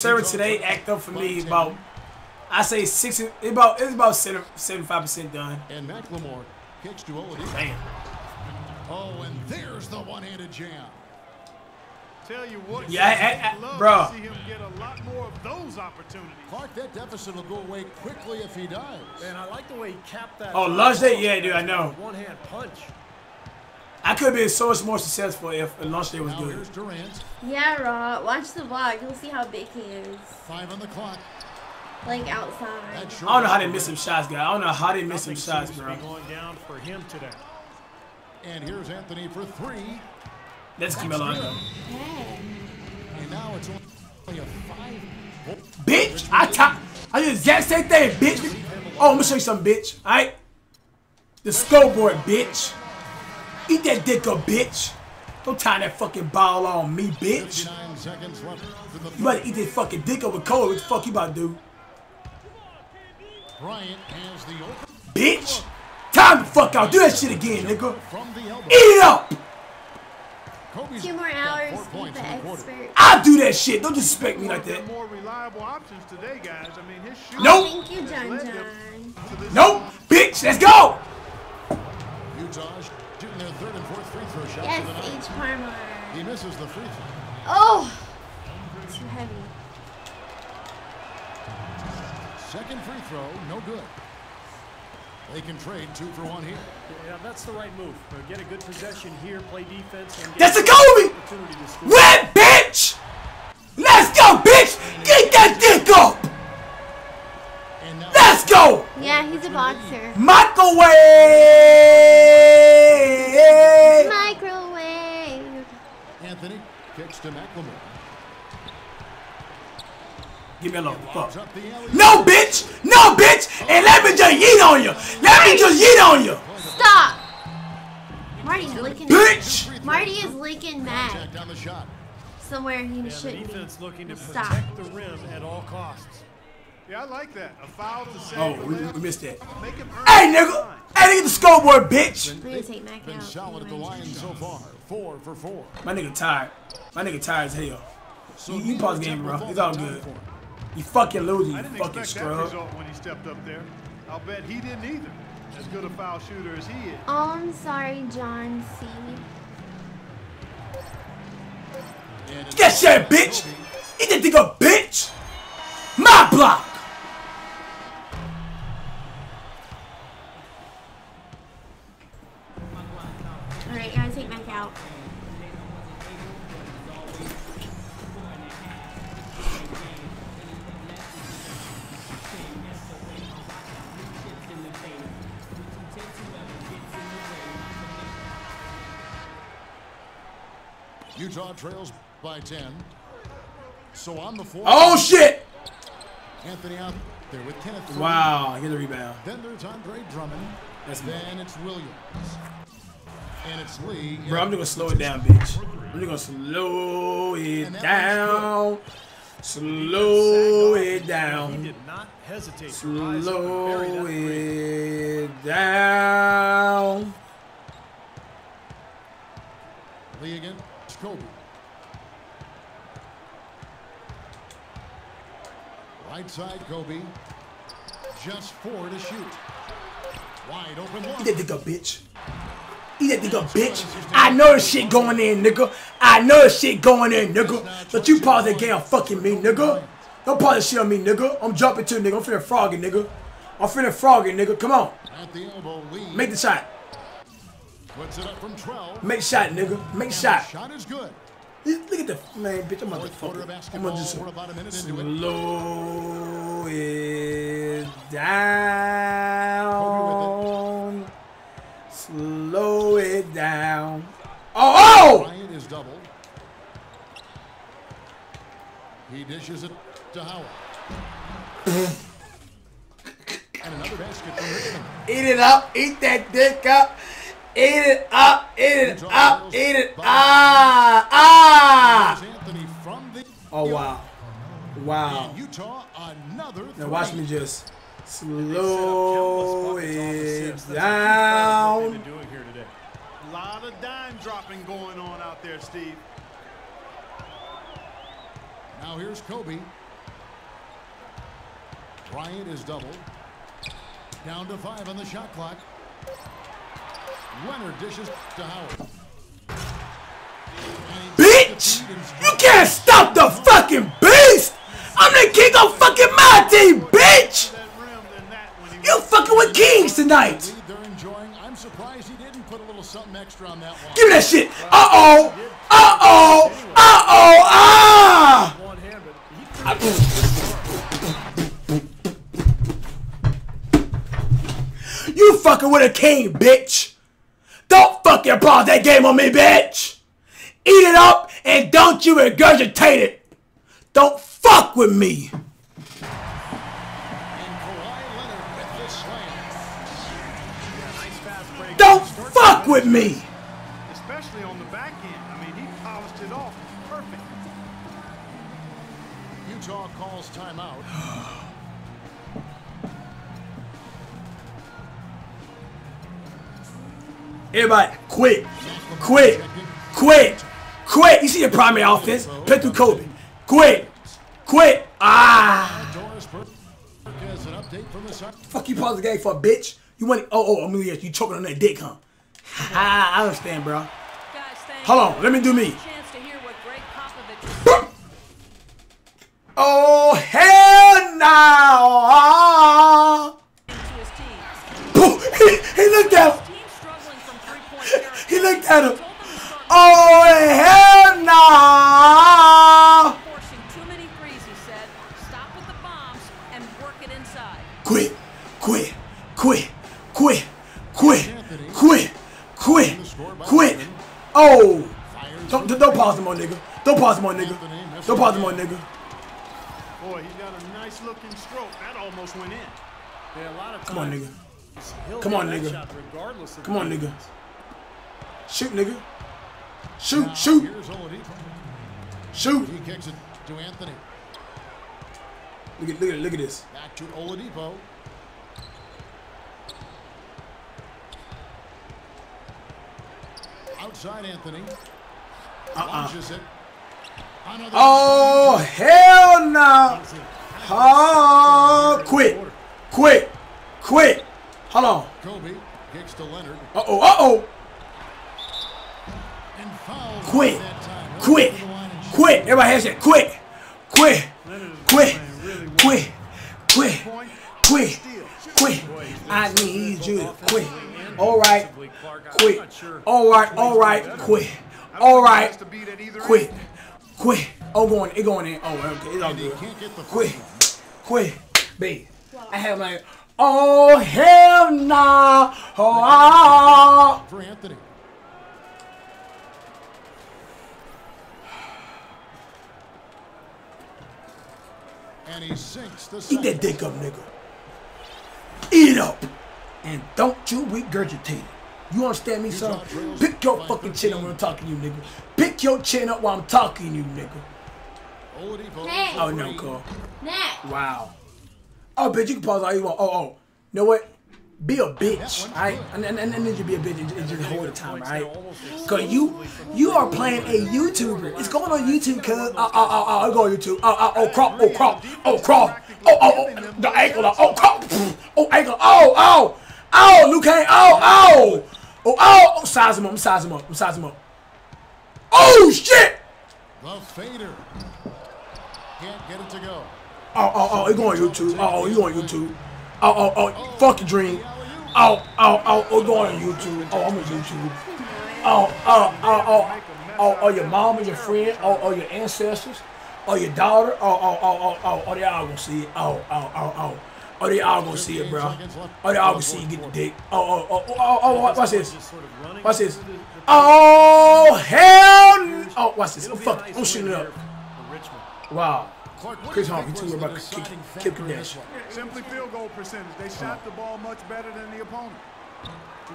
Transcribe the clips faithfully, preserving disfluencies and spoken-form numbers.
Sarah today act up for me about, I say six, about it's about seventy-five percent done. And McLemore kicks to Oladipo. Damn. Oh, and there's the one-handed jam. Tell you what, yeah, I, I, I, bro. See him get a lot more of those opportunities. Clark, that deficit will go away quickly if he does. And I like the way he capped that. Oh, Logitech, yeah, dude, I know. One-hand punch. I could have been so much more successful if Lunch Day was good. Yeah, Rob. Watch the vlog. You'll see how big he is. Five on the clock. Like outside. Sure I don't know how they miss some shots, guys. I don't know how they miss some shots, bro. Going down for him today. And here's Anthony for three. Let's keep it on. And now it's only a five. Oh, bitch, I top. I did the exact same thing, bitch. Oh, I'm gonna show you something, bitch. All right. The scoreboard, bitch. Eat that dick up, bitch. Don't tie that fucking ball on me, bitch. You better eat that fucking dick up with Kobe. What the fuck you about to do? Bitch. Time the fuck out. Do that shit again, nigga. Eat it up. Two more hours. Be the expert. I'll do that shit. Don't disrespect me like that. Nope. Thank you, John John. Nope. Bitch, let's go. Shooting their third and fourth free throw shot. Yes, H. Parmar. He misses the free throw. Oh! Too heavy. Second free throw, no good. They can trade two for one here. Yeah, that's the right move. Get a good possession here, play defense. And that's a Kobe! Red, bitch! Let's go, bitch! Get that dick up! Let's go! Yeah, he's a boxer. Microwave! Microwave! Anthony kicks to McLemore. Give me a look. Fuck. No, bitch! No, bitch! And let me just yeet on you! Let me just yeet on you! Stop! Marty's licking. Bitch! Marty is licking Mac. Somewhere he shouldn't be. Stop. Yeah, I like that. A foul to save. Oh, we, we missed that. Hey, nigga! Hey, nigga, the scoreboard, bitch! We're gonna take Mac out. Solid at the Lions so far. Four for four. My nigga tired. My nigga tired as hell. So you, you pause game, bro. It's all good. You fucking losing, you fucking scrub. When he stepped up there, I'll bet he didn't either. As good a foul shooter as he is. Oh, I'm sorry, John C. Get shit, bitch! Eat that nigga, bitch! My block! Alright, gotta take Mac out. Utah trails by ten. So on the floor. Oh shit! Anthony out there with Kenneth. Wow, I get the rebound. Then there's Andre Drummond. That's then it's Williams. And it's Lee. Bro, I'm just gonna slow it down, bitch. I'm just gonna slow it down. Slow it down. He did not hesitate. Slow it down. Lee again. It's Kobe. Right side, Kobe. Just four to shoot. Wide open one. Eat that nigga, bitch. Eat that nigga, bitch. I know this shit going in, nigga. I know this shit going in, nigga. Don't you pause that game on fucking me, nigga. Don't pause that shit on me, nigga. I'm jumping too, nigga. I'm finna frog it, nigga. I'm finna frog it, nigga. Come on. Make the shot. Puts it up from twelve. Make shot, nigga. Make shot. Shot is good. Look at the man, bitch. I'm motherfucker. I'm gonna just slow it down. Slow it down. Oh! Oh! Ryan is double. He dishes it to Howard. And another basket for him. Eat it up. Eat that dick up. Eat it up, eat it up, eat it up. Ah, ah. Oh, wow. Wow. Now watch me just slow it down. A lot of dime dropping going on out there, Steve. Now here's Kobe. Bryant is doubled. Down to five on the shot clock. Leonard dishes to Howard. Bitch! You can't stop the fucking beast! I'm the king of fucking my team, bitch! You fucking with kings tonight! I'm surprised he didn't put a little something extra on that one. Give me that shit! Uh-oh! Uh-oh! Uh-oh! Ah! You fucking with a king, bitch! Don't fucking pause that game on me, bitch! Eat it up and don't you regurgitate it. Don't fuck with me. And Kawhi Leonard with this slam. Yeah, nice fast break. Don't fuck with me. Especially on the back end. I mean, he polished it off. Perfect. Utah calls timeout. Everybody, quit. Quit. Quit. Quit! You see the primary offense? Play through Kobe. Quit! Quit! Ah! Fuck you, pause the game for, bitch. You want it? Oh, oh, Amelia, you choking on that dick, huh? I understand, bro. Hold on, let me do me. Oh, hell no! He, he looked at him. He looked at him. Oh, hell no! Forcing too many threes, he said. Stop with the bombs and work it inside. Quit, quit, quit, quit, quit, quit, quit, quit. Oh! Don't, don't pause him on, nigga. Don't pause him on, nigga. Don't pause him on, nigga. Boy, he got a nice looking stroke. That almost went in. There are a lot of times. Come on, nigga. Come on, nigga. Come on, nigga. Shoot, nigga. Shoot, now, shoot. Shoot. He kicks it to Anthony. Look at, look at, look at this. Back to Oladipo. Outside Anthony. Uh-uh. Oh, hell no. Nah. Oh, quit. Quit. Quit. Hold on. Kobe kicks to Leonard. Uh-oh, uh-oh. Quit, quit, quit, everybody has it, quit, quit, quit, quit, quit, quit, quit, I need you to quit, all right, quit, all right, all right, quit, all right, quit, quit, oh, going, it going in, oh, okay, it's all good, quit, quit, babe, I have my, oh, hell nah, oh, ah, for Anthony. And he sinks the Eat that dick up, nigga. Eat it up. And don't you regurgitate it. You understand me, son? Pick your fucking chin up when I'm talking to you, nigga. Pick your chin up while I'm talking to you, nigga. Hey. Oh, no, Carl. Hey. Wow. Oh, bitch, you can pause all you want. Oh, oh. You know what? Be a bitch, alright? And then you be a bitch and, and just hold the time, alright? Because you you are playing a YouTuber. It's going on YouTube, cuz. Oh, oh, oh, oh, I'll go on YouTube. Oh, oh, oh, crop, oh, crop, oh, crop. Oh, oh, oh, the ankle, oh, crop. Oh, ankle, oh, oh, oh, Luke, oh, oh, oh, oh, size him up, size him up, size him up. Oh, shit! The fader. Can't get it to go. Oh, oh, oh, it's going on YouTube. Oh, oh, you on YouTube. Oh, oh, oh, fuck your dream. Oh, oh, oh, oh, go on YouTube. Oh, I'm on YouTube. Oh, oh, oh, oh, oh, oh, your mom and your friend. Oh, oh, your ancestors. Oh, your daughter. Oh, oh, oh, oh, oh, oh, they all gonna see it. Oh, oh, oh, oh, oh, they all gonna see it, bro. Oh, they all gonna see you get the dick. Oh, oh, oh, oh, oh, watch this. Watch this. Oh, hell no. Oh, watch this. Oh, fuck. I'm shooting it up. Wow. Chris Harvey, too, about kick, kick connection. Simply field goal percentage. They shot the ball much better than the opponent.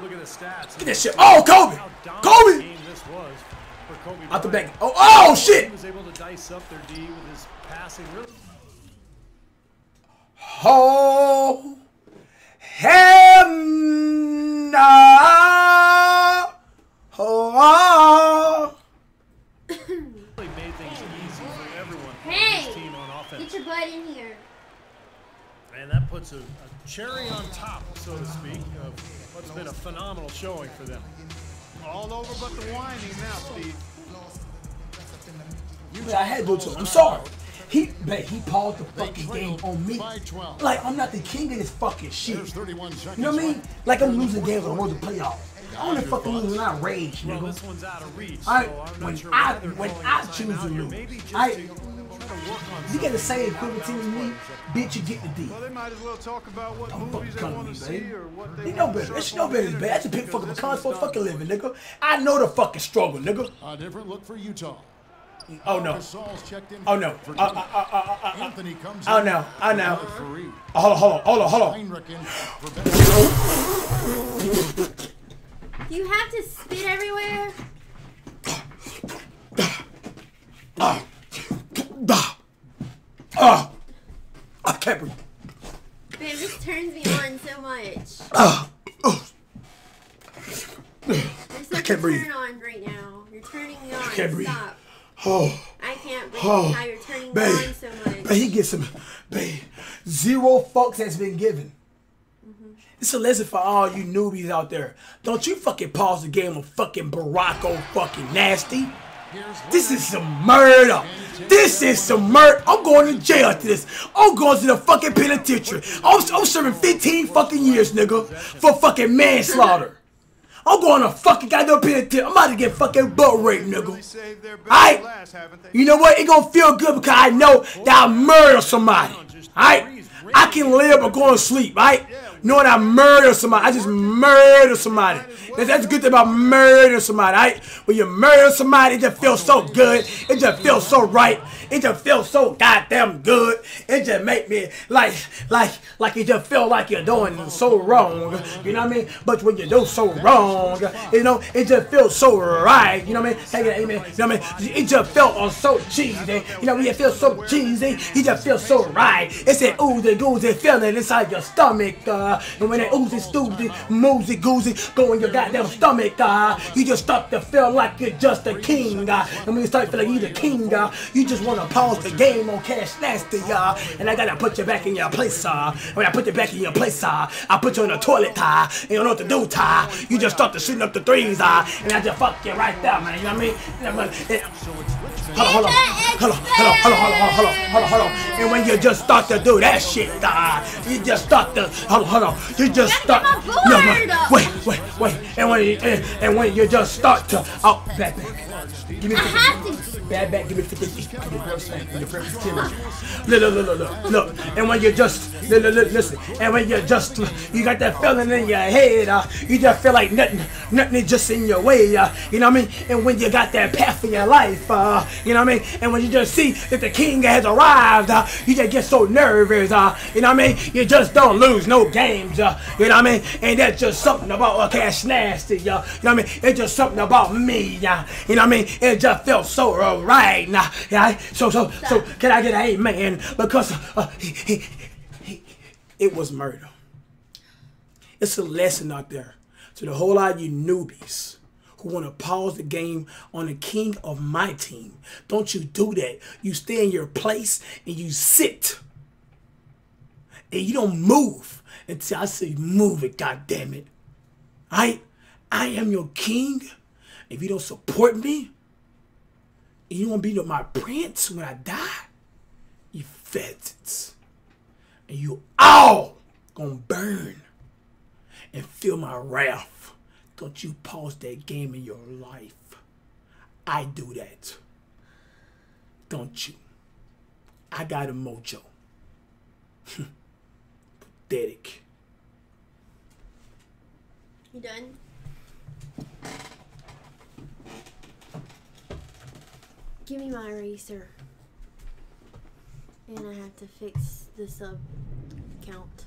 Look at the stats. Get that shit. Oh, Kobe! Kobe! Out the back. Oh, oh, shit! He was able to dice up their D with his passing. Oh, hell no! Oh, oh. Hey! Get your butt in here. And that puts a, a cherry on top, so to speak, of what's been a phenomenal showing for them. All over but the whining now, Steve. You I had to go to him. I'm sorry. He bet he paused the fucking game on me. Like, I'm not the king of this fucking shit. You know what I mean? Like, I'm losing games when I want to play off. I only fucking lose when I rage, nigga. Well, this one's out of reach, I, so I'm when sure I, when I choose to lose, I... You get the same equivalent team as me, bitch, you get the D. Well, they might as well talk about what don't movies they want to see or what they, they know better. It's no better than bad. That's a pick fucking cons for a fucking living, nigga. I know the fucking struggle, nigga. A different look for Utah. Oh, no. Oh, no. Uh, uh, uh, uh, uh, uh. Anthony comes oh, no. I know. Oh, hold on, hold on, hold on, hold on. You have to spit everywhere? Ah. Ah. Ah. I can't breathe. Babe, this turns me on so much. Ah. Oh. I can't breathe. Turn on right now. You're turning me on. I can't breathe. Stop. Oh, I can't believe oh, how you're turning babe, on so much. Babe, he gets some, babe, zero fucks has been given. Mm-hmm. It's a lesson for all you newbies out there. Don't you fucking pause the game of fucking Baracko fucking nasty. This is some murder. This is some murder. I'm going to jail after this. I'm going to the fucking penitentiary. I'm, I'm serving fifteen fucking years, nigga, for fucking manslaughter. I'm going to fucking goddamn penitentiary. I'm about to get fucking butt raped, nigga. Alright? You know what? It gonna feel good because I know that I murdered somebody. Alright? I can live or go to sleep, alright? Knowing I murdered somebody. I just murdered somebody. That's, that's the good thing about murdering somebody, alright? When you murder somebody, it just feels so good. It just feels so right. It just feels so goddamn good. It just make me like, like, like it just feel like you're doing so wrong. You know what I mean? But when you do so wrong, you know, it just feels so right. You know what I mean? Take it, amen. You know what I mean? It just felt so cheesy. You know, it feels so cheesy. It just feels so right. It's that oozy goozy feeling inside your stomach. Uh, and when that oozy stupid, moosey goozy go in your goddamn stomach, uh, you just start to feel like you're just a king. Uh, and when you start feeling like you're the king, uh, you just want to pause the game on Cash Nasty, y'all. And I gotta put you back in your place, uh. When I put you back in your place, uh, I put you in the toilet, uh. And you don't know what to do, uh. You just start to shooting up the threes, uh. And I just fuck you right there, man. You know what I mean? Hold on, hold on, hold on, hold on, hold on, hold on, hold on, hold on. And when you just start to do that shit, uh, you just start to, hold on, hold on. You just start, no, no, wait, wait, wait. And when you, and, and when you just start to, oh, back, back. Give me the. Bad back, give me fifty. Look, look, look, look, look. And when you just, look, look, look, listen. And when you just, you got that feeling in your head, uh, you just feel like nothing, nothing is just in your way, uh, you know what I mean? And when you got that path in your life, uh, you know what I mean? And when you just see that the king has arrived, uh, you just get so nervous, uh, you know what I mean? You just don't lose no games, uh, you know what I mean? And that's just something about uh, Cash Nasty, uh, you know what I mean? It's just something about me, uh, you know what I mean? It just felt so wrong. Right now, yeah. So, so, so, can I get an amen? Because uh, he, he, he, it was murder. It's a lesson out there to the whole lot of you newbies who want to pause the game on the king of my team. Don't you do that. You stay in your place and you sit, and you don't move until I say move it. God damn it! I, I am your king. If you don't support me. You want to be my prince when I die? You feds. And you all gonna burn and feel my wrath. Don't you pause that game in your life. I do that. Don't you? I got a mojo. Pathetic. You done? Give me my eraser, and I have to fix this up count.